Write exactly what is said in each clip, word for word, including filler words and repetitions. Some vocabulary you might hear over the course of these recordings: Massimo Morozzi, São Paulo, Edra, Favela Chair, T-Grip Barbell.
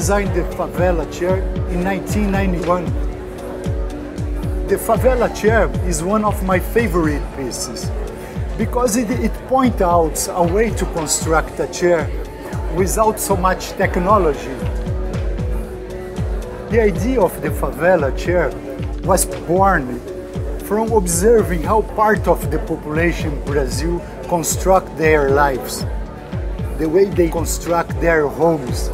designed the Favela Chair in nineteen ninety-one. The Favela Chair is one of my favorite pieces because it, it points out a way to construct a chair without so much technology. The idea of the Favela Chair was born from observing how part of the population in Brazil construct their lives, the way they construct their homes.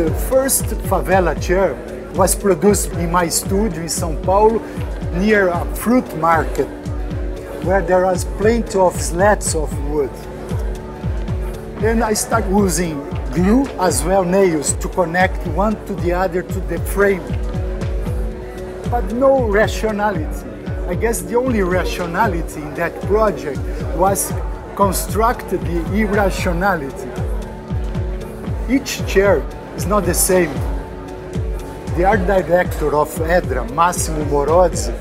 The first Favela Chair was produced in my studio in São Paulo, near a fruit market, where there was plenty of slats of wood. Then I started using glue as well nails to connect one to the other to the frame. But no rationality. I guess the only rationality in that project was construct the irrationality. Each chair is not the same. The art director of Edra, Massimo Morozzi,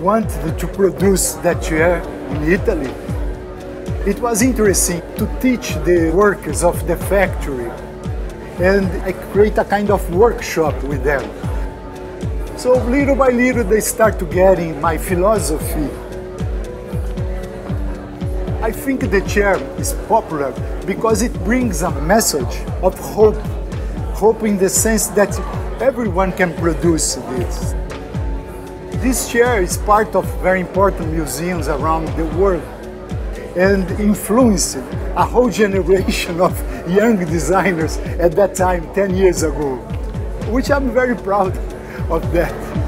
wanted to produce that chair in Italy. It was interesting to teach the workers of the factory, and I create a kind of workshop with them. So little by little they start to get in my philosophy. I think the chair is popular because it brings a message of hope. Hope in the sense that everyone can produce this. This chair is part of very important museums around the world and influenced a whole generation of young designers at that time, ten years ago, which I'm very proud of that.